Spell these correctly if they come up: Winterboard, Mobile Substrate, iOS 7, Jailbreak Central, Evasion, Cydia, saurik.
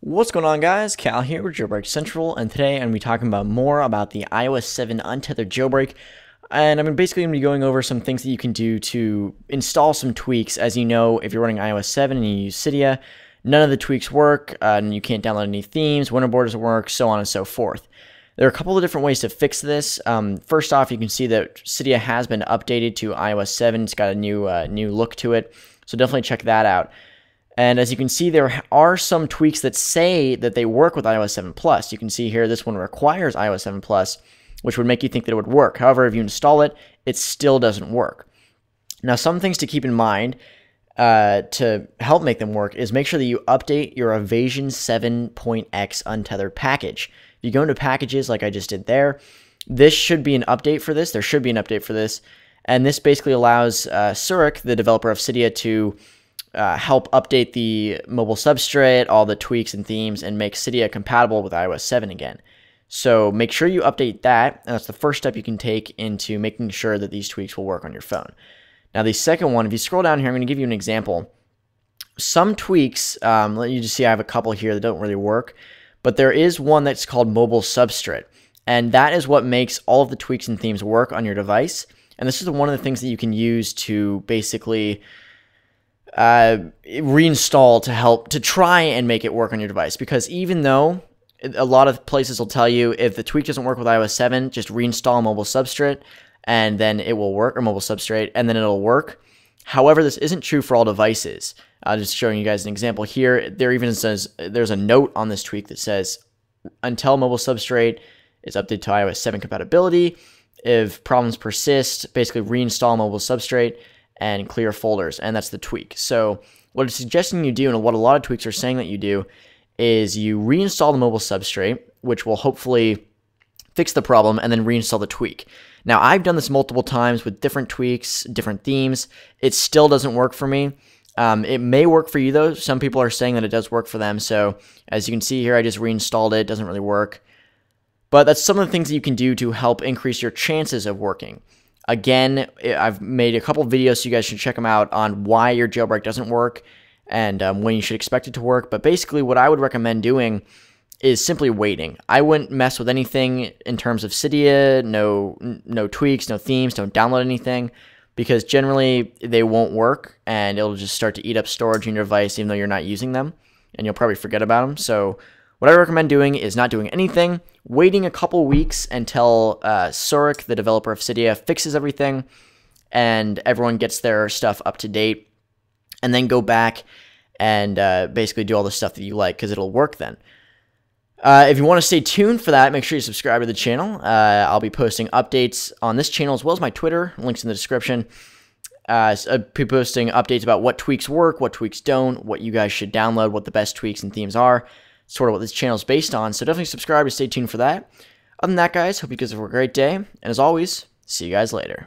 What's going on, guys? Cal here with Jailbreak Central, and today I'm going to be talking about more about the iOS 7 untethered jailbreak, and I'm basically going to be going over some things that you can do to install some tweaks. As you know, if you're running iOS 7 and you use Cydia, none of the tweaks work, and you can't download any themes, Winterboard doesn't work, so on and so forth. There are a couple of different ways to fix this. First off, you can see that Cydia has been updated to iOS 7. It's got a new look to it, so definitely check that out. And as you can see, there are some tweaks that say that they work with iOS 7 Plus. You can see here this one requires iOS 7 Plus, which would make you think that it would work. However, if you install it, it still doesn't work. Now, some things to keep in mind to help make them work is make sure that you update your Evasion 7.x untethered package. If you go into packages like I just did there, this should be an update for this. There should be an update for this. And this basically allows Saurik, the developer of Cydia, to help update the mobile substrate, all the tweaks and themes, and make Cydia compatible with iOS 7 again. So make sure you update that, and that's the first step you can take into making sure that these tweaks will work on your phone. Now the second one, if you scroll down here, I'm going to give you an example. Some tweaks, let you just see I have a couple here that don't really work, but there is one that's called Mobile Substrate, and that is what makes all of the tweaks and themes work on your device. And this is one of the things that you can use to basically reinstall to try and make it work on your device, because even though a lot of places will tell you if the tweak doesn't work with iOS 7, just reinstall Mobile Substrate and then it will work, or Mobile Substrate, and then it'll work. However, this isn't true for all devices. Just showing you guys an example here. There even says there's a note on this tweak that says until Mobile Substrate is updated to iOS 7 compatibility, if problems persist, basically reinstall Mobile Substrate and clear folders, and that's the tweak. So what it's suggesting you do, and what a lot of tweaks are saying that you do, is you reinstall the mobile substrate, which will hopefully fix the problem, and then reinstall the tweak. Now, I've done this multiple times with different tweaks, different themes. It still doesn't work for me. It may work for you, though. Some people are saying that it does work for them. So as you can see here, I just reinstalled it. It doesn't really work. But that's some of the things that you can do to help increase your chances of working. Again, I've made a couple videos, so you guys should check them out, on why your jailbreak doesn't work and when you should expect it to work. But basically what I would recommend doing is simply waiting. I wouldn't mess with anything in terms of Cydia, no tweaks, no themes, don't download anything, because generally they won't work and it'll just start to eat up storage in your device even though you're not using them, and you'll probably forget about them. So what I recommend doing is not doing anything, waiting a couple weeks until Saurik, the developer of Cydia, fixes everything and everyone gets their stuff up to date, and then go back and basically do all the stuff that you like, because it'll work then. If you want to stay tuned for that, make sure you subscribe to the channel. I'll be posting updates on this channel as well as my Twitter, links in the description. I'll be posting updates about what tweaks work, what tweaks don't, what you guys should download, what the best tweaks and themes are. Sort of what this channel is based on, so definitely subscribe and stay tuned for that. Other than that, guys, hope you guys have a great day, and as always, see you guys later.